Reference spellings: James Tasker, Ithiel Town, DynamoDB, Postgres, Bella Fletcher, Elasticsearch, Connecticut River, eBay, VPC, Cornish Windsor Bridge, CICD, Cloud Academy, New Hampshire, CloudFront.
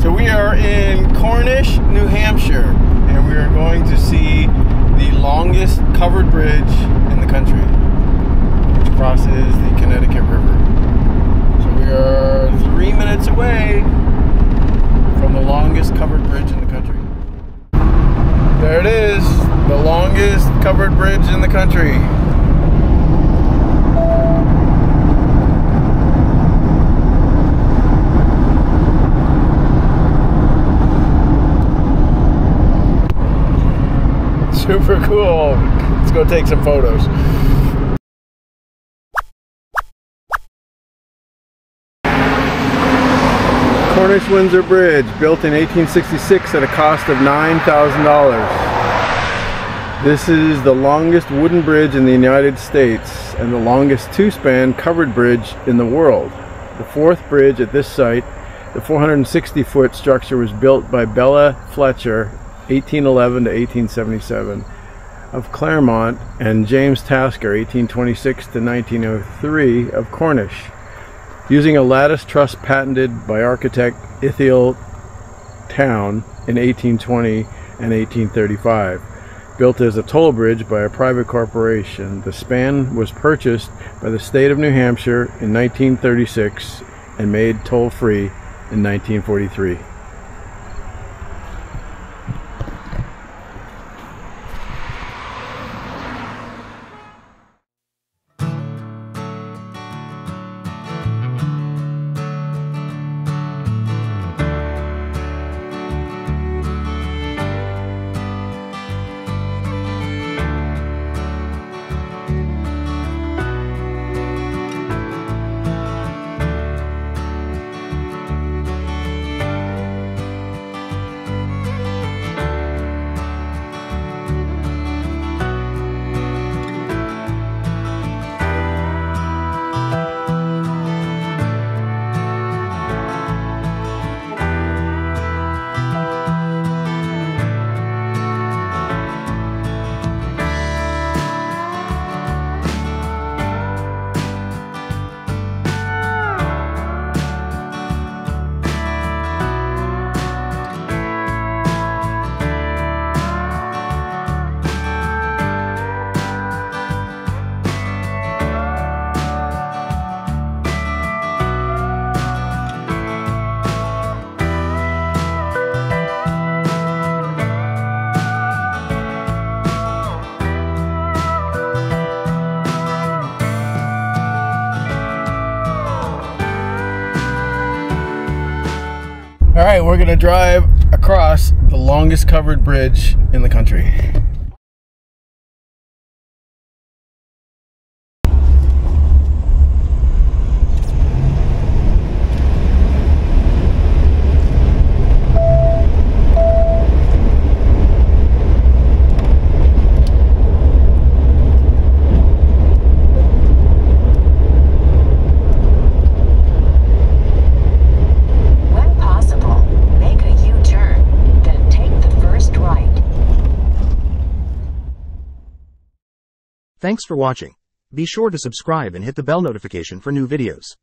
So we are in Cornish, New Hampshire, and we are going to see the longest covered bridge in the country, which crosses the Connecticut River. So we are 3 minutes away from the longest covered bridge in the country. There it is, the longest covered bridge in the country. Super cool. Let's go take some photos. Cornish Windsor Bridge, built in 1866 at a cost of $9,000. This is the longest wooden bridge in the United States and the longest two-span covered bridge in the world. The fourth bridge at this site, the 460-foot structure, was built by Bella Fletcher 1811 to 1877, of Claremont, and James Tasker 1826 to 1903 of Cornish, using a lattice truss patented by architect Ithiel Town in 1820 and 1835. Built as a toll bridge by a private corporation, the span was purchased by the state of New Hampshire in 1936 and made toll-free in 1943. All right, we're gonna drive across the longest covered bridge in the country. Thanks for watching. Be sure to subscribe and hit the bell notification for new videos.